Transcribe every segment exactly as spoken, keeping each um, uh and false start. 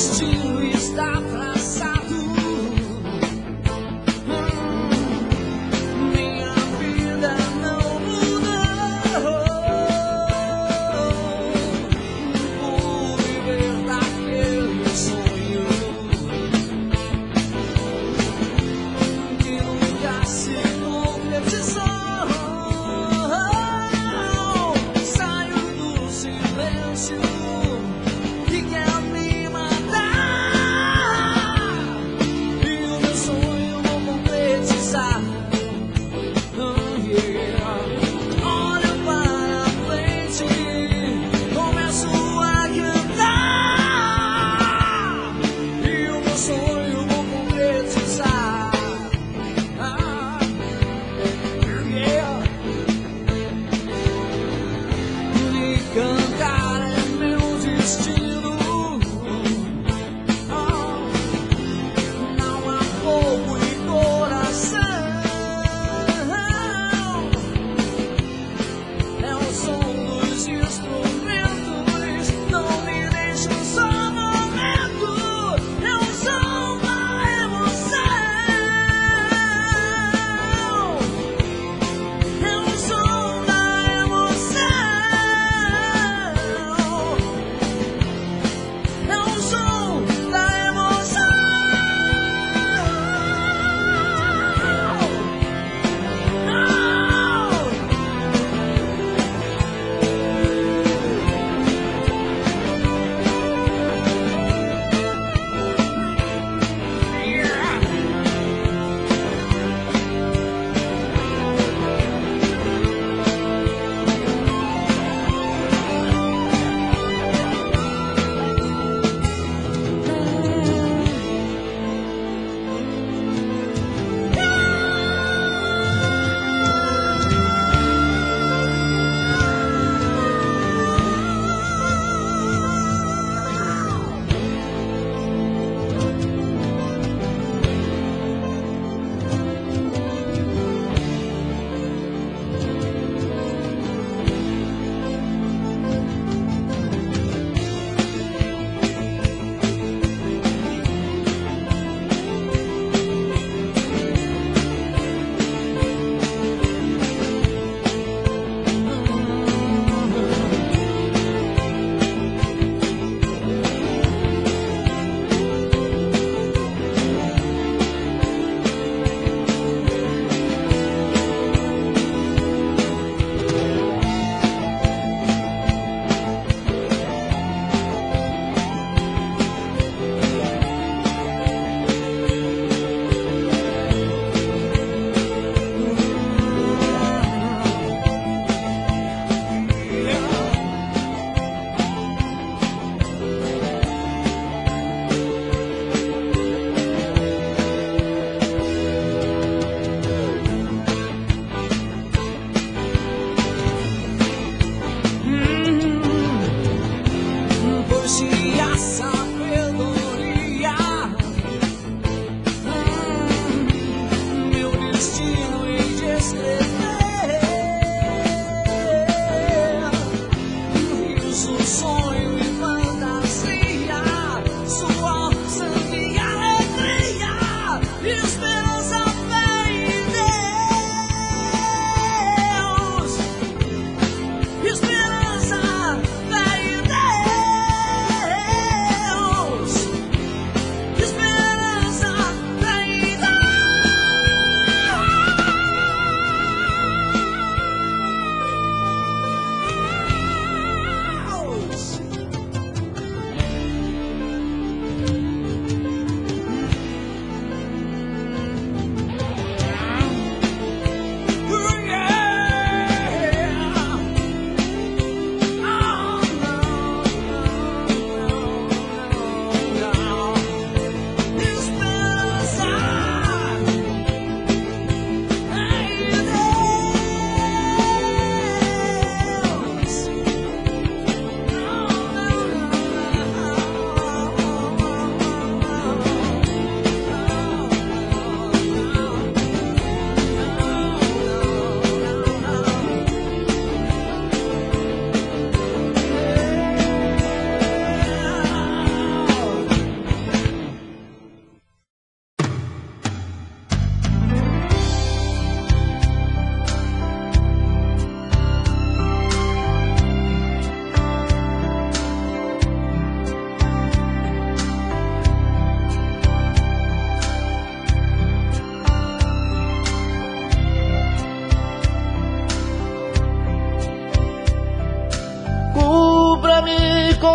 destino está traçado. Minha vida não mudou por viver daquele sonho que nunca se concretizou. Saio do silêncio. Não!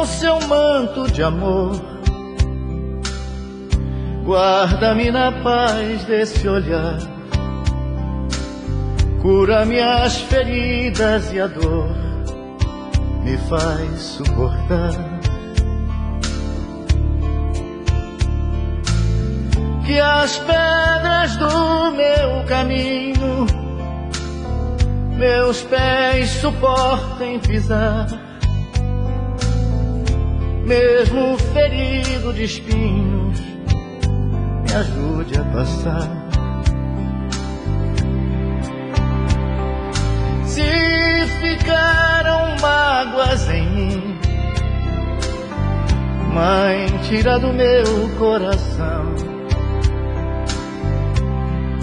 o seu manto de amor. Guarda-me na paz desse olhar, cura-me as feridas e a dor me faz suportar. Que as pedras do meu caminho meus pés suportem pisar, mesmo ferido de espinhos, me ajude a passar. Se ficaram mágoas em mim, Mãe, tira do meu coração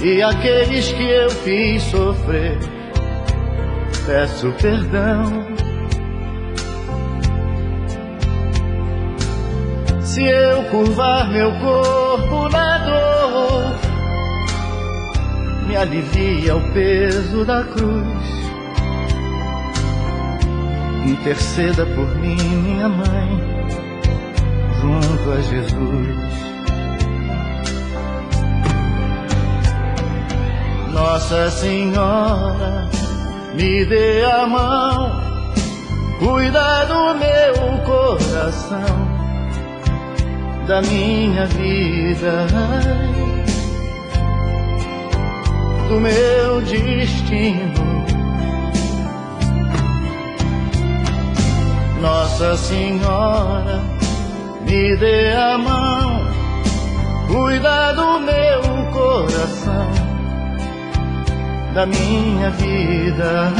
e aqueles que eu fiz sofrer, peço perdão. Se eu curvar meu corpo na dor, me alivia o peso da cruz. Interceda por mim, minha mãe, junto a Jesus. Nossa Senhora, me dê a mão, cuida do meu coração, da minha vida, do meu destino. Nossa Senhora, me dê a mão, cuida do meu coração, da minha vida,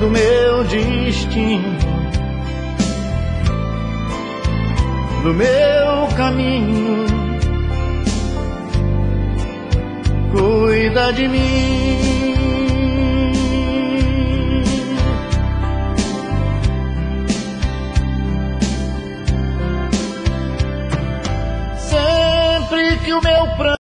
do meu destino, do meu caminho. Cuida de mim. Sempre que o meu pranto